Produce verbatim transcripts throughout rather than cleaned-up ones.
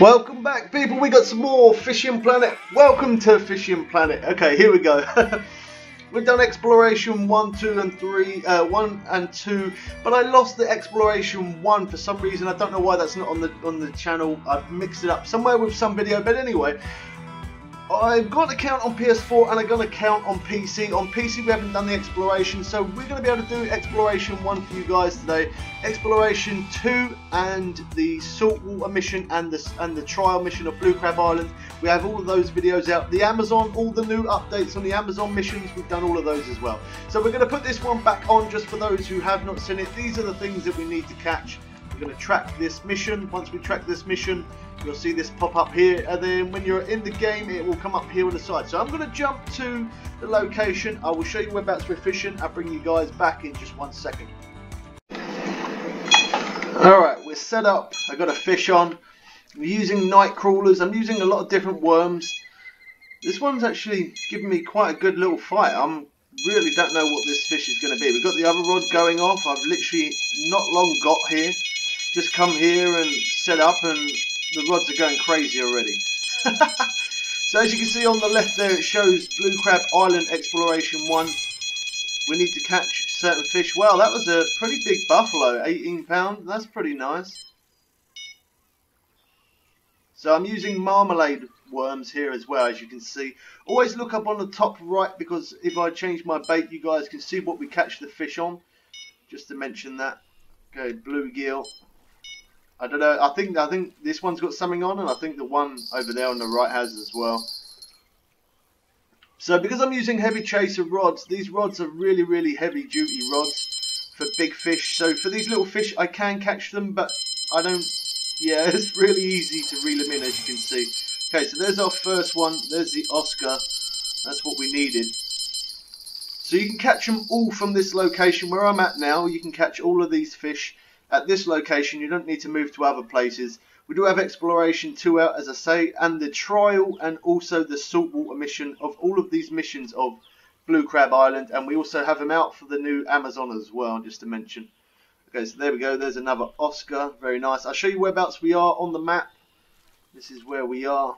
Welcome back, people. We got some more Fishing Planet. Welcome to Fishing Planet. Okay, here we go. We've done exploration one, two, and three, uh, one and two. But I lost the exploration one for some reason. I don't know why that's not on the on the channel. I've mixed it up somewhere with some video. But anyway, I've got an account on P S four and I've got an account on P C. On P C we haven't done the exploration, so we're going to be able to do exploration one for you guys today, exploration two and the saltwater mission and the, and the trial mission of Blue Crab Island. We have all of those videos out. The Amazon, all the new updates on the Amazon missions, we've done all of those as well. So we're going to put this one back on just for those who have not seen it. These are the things that we need to catch. We're going to track this mission. Once we track this mission, you'll see this pop up here, and then when you're in the game it will come up here on the side. So I'm going to jump to the location. I will show you whereabouts we're fishing. I'll bring you guys back in just one second. Alright, we're set up. I got a fish on. We're using night crawlers. I'm using a lot of different worms. This one's actually giving me quite a good little fight. I'm really don't know what this fish is going to be. We've got the other rod going off. I've literally not long got here. Just come here and set up and the rods are going crazy already. So as you can see on the left there, it shows Blue Crab Island Exploration one. We need to catch certain fish. Well, that was a pretty big buffalo, eighteen pound. That's pretty nice. So I'm using marmalade worms here as well, as you can see. Always look up on the top right, because if I change my bait, you guys can see what we catch the fish on. Just to mention that. Okay, bluegill. I don't know. I think I think this one's got something on, and I think the one over there on the right has as well. So because I'm using heavy chaser rods, these rods are really, really heavy duty rods for big fish. So for these little fish, I can catch them, but I don't. Yeah, it's really easy to reel them in, as you can see. Okay, so there's our first one. There's the Oscar. That's what we needed. So you can catch them all from this location where I'm at now. You can catch all of these fish at this location. You don't need to move to other places. We do have exploration two out, as I say, and the trial and also the saltwater mission of all of these missions of Blue Crab Island, and we also have them out for the new Amazon as well, just to mention. Okay, so there we go. There's another Oscar. Very nice. I'll show you whereabouts we are on the map. This is where we are.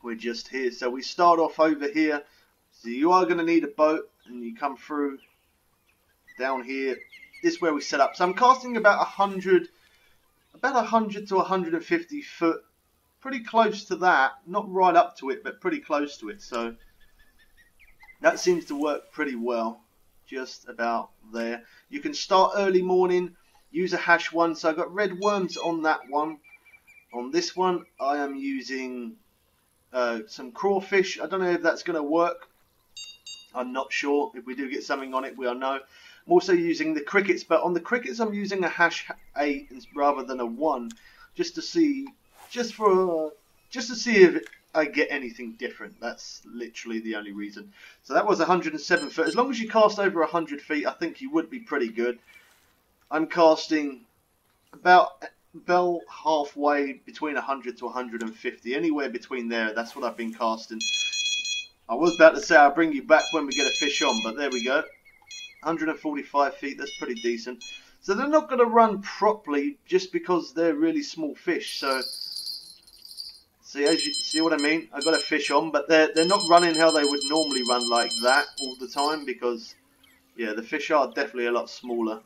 We're just here. So we start off over here. So you are going to need a boat, and you come through down here. This is where we set up. So I'm casting about a hundred, about a hundred to a hundred and fifty foot, pretty close to that, not right up to it, but pretty close to it. So that seems to work pretty well, just about there. You can start early morning, use a hash one. So I've got red worms on that one. On this one, I am using uh, some crawfish. I don't know if that's going to work. I'm not sure. If we do get something on it, we'll know. I'm also using the crickets, but on the crickets I'm using a hash eight rather than a one, just to see, just for, just to see if I get anything different. That's literally the only reason. So that was a hundred and seven foot. As long as you cast over a hundred feet, I think you would be pretty good. I'm casting about about halfway between a hundred to a hundred and fifty, anywhere between there. That's what I've been casting. I was about to say I'll bring you back when we get a fish on, but there we go. one hundred and forty-five feet, that's pretty decent. So they're not going to run properly just because they're really small fish. So see, as you see what I mean, I got a fish on, but they're, they're not running how they would normally run like that all the time, because yeah, the fish are definitely a lot smaller. I'm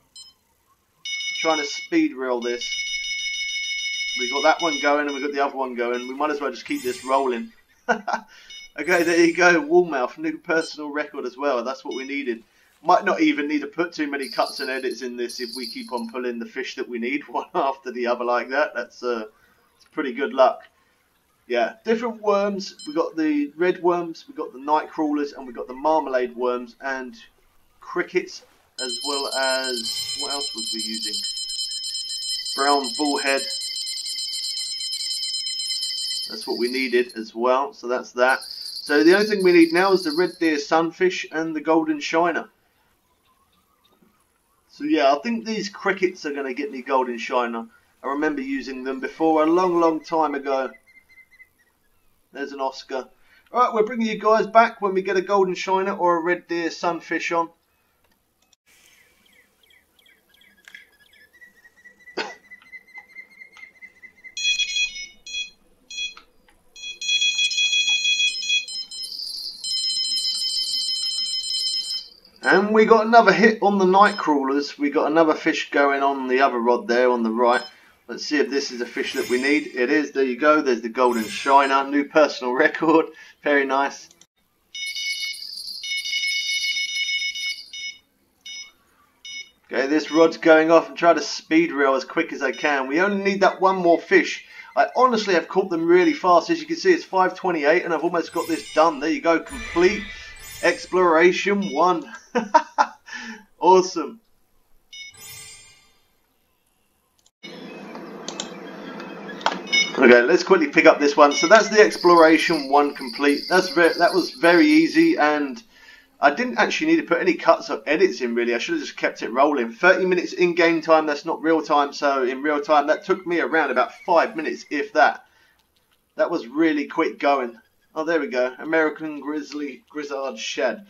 trying to speed reel this. We've got that one going and we've got the other one going. We might as well just keep this rolling. Okay, there you go, wallmouth, new personal record as well. That's what we needed. Might not even need to put too many cuts and edits in this if we keep on pulling the fish that we need one after the other like that. That's uh, it's pretty good luck. Yeah, different worms. We got the red worms, we got the night crawlers, and we got the marmalade worms and crickets, as well as what else was we using? Brown bullhead. That's what we needed as well. So that's that. So the only thing we need now is the red deer sunfish and the golden shiner. So yeah, I think these crickets are going to get me golden shiner. I remember using them before a long, long time ago. There's an Oscar. Alright, we're bringing you guys back when we get a golden shiner or a red deer sunfish on. And we got another hit on the night crawlers. We got another fish going on the other rod there on the right. Let's see if this is a fish that we need. It is. There you go. There's the golden shiner. New personal record. Very nice. Okay, this rod's going off and try to speed reel as quick as I can. We only need that one more fish. I honestly have caught them really fast. As you can see, it's five twenty-eight and I've almost got this done. There you go. Complete exploration one. Awesome. Okay, let's quickly pick up this one. So that's the exploration one complete. That's very, that was very easy, and I didn't actually need to put any cuts or edits in, really. I should have just kept it rolling. thirty minutes in game time. That's not real time, so in real time that took me around about five minutes, if that. That was really quick going. Oh, there we go. American grizzly grizzard shad.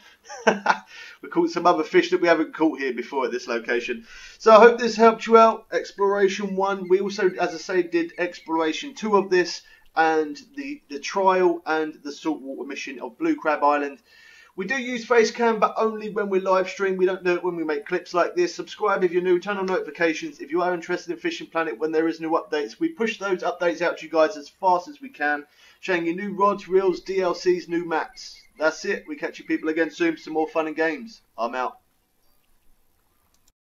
We caught some other fish that we haven't caught here before at this location. So I hope this helped you out. Exploration one. We also, as I say, did exploration two of this, and the the trial and the saltwater mission of Blue Crab Island. We do use facecam, but only when we live stream. We don't do it when we make clips like this. Subscribe if you're new. Turn on notifications if you are interested in Fishing Planet when there is new updates. We push those updates out to you guys as fast as we can, showing you new rods, reels, D L Cs, new maps. That's it. We catch you people again soon for some more fun and games. I'm out.